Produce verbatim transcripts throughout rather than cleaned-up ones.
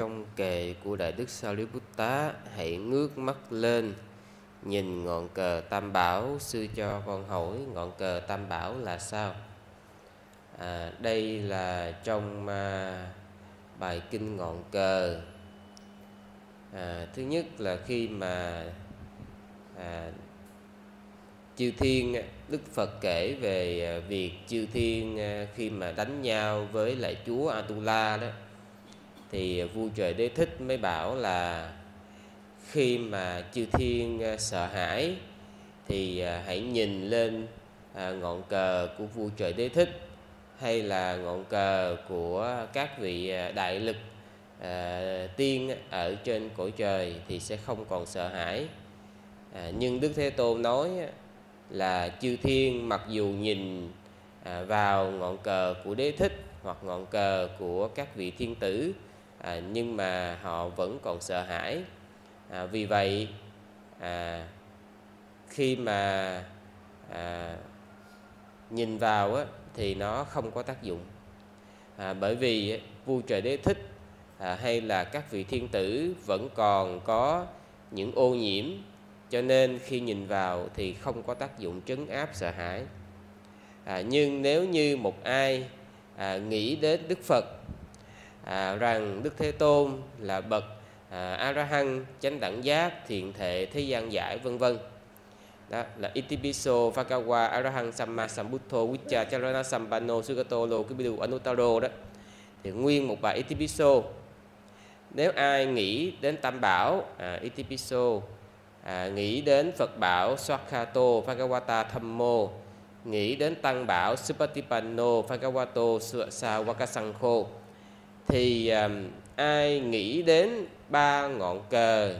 trong kệ của Đại Đức Sāriputta, hãy ngước mắt lên, nhìn ngọn cờ Tam Bảo. Sư cho con hỏi ngọn cờ Tam Bảo là sao? À, đây là trong à, bài kinh ngọn cờ. À, thứ nhất là khi mà à, Chư Thiên, Đức Phật kể về việc Chư Thiên khi mà đánh nhau với lại Chúa Atula đó, thì Vua Trời Đế Thích mới bảo là khi mà Chư Thiên sợ hãi thì hãy nhìn lên ngọn cờ của Vua Trời Đế Thích, hay là ngọn cờ của các vị đại lực tiên ở trên cõi trời, thì sẽ không còn sợ hãi. À, nhưng Đức Thế Tôn nói là Chư Thiên mặc dù nhìn à, vào ngọn cờ của Đế Thích hoặc ngọn cờ của các vị thiên tử, à, nhưng mà họ vẫn còn sợ hãi. À, vì vậy à, khi mà à, nhìn vào á, thì nó không có tác dụng, à, bởi vì á, Vua Trời Đế Thích à, hay là các vị thiên tử vẫn còn có những ô nhiễm, cho nên khi nhìn vào thì không có tác dụng trấn áp sợ hãi. À, nhưng nếu như một ai à, nghĩ đến Đức Phật, à, rằng Đức Thế Tôn là bậc à, A-la-hán, chánh đẳng giác, thiện thệ, thế gian giải, vân vân, đó là ETBISO Phakawa A-la-hán Samma Sambuddho Vicca Charana Sampano Sugato Lokibidu Anuttaro đó, thì nguyên một bài ETBISO. Nếu ai nghĩ đến Tam Bảo à, ETBISO, À, nghĩ đến Phật Bảo Sakkhato Phakawata Dhammo, nghĩ đến Tăng Bảo Suttipanno Phakawato Sāvaka Sangho, thì à, ai nghĩ đến ba ngọn cờ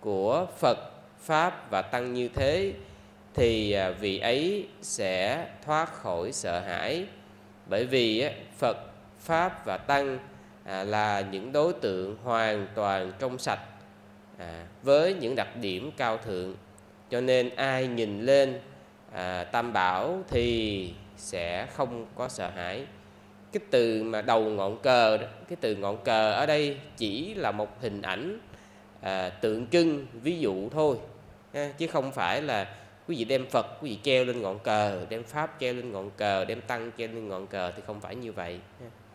của Phật, Pháp và Tăng như thế, thì à, vị ấy sẽ thoát khỏi sợ hãi. Bởi vì à, Phật, Pháp và Tăng à, là những đối tượng hoàn toàn trong sạch, À, với những đặc điểm cao thượng, cho nên ai nhìn lên à, Tam Bảo thì sẽ không có sợ hãi. Cái từ mà đầu ngọn cờ, cái từ ngọn cờ ở đây chỉ là một hình ảnh à, tượng trưng, ví dụ thôi, ha, chứ không phải là quý vị đem Phật quý vị treo lên ngọn cờ, đem Pháp treo lên ngọn cờ, đem Tăng treo lên ngọn cờ, thì không phải như vậy, ha.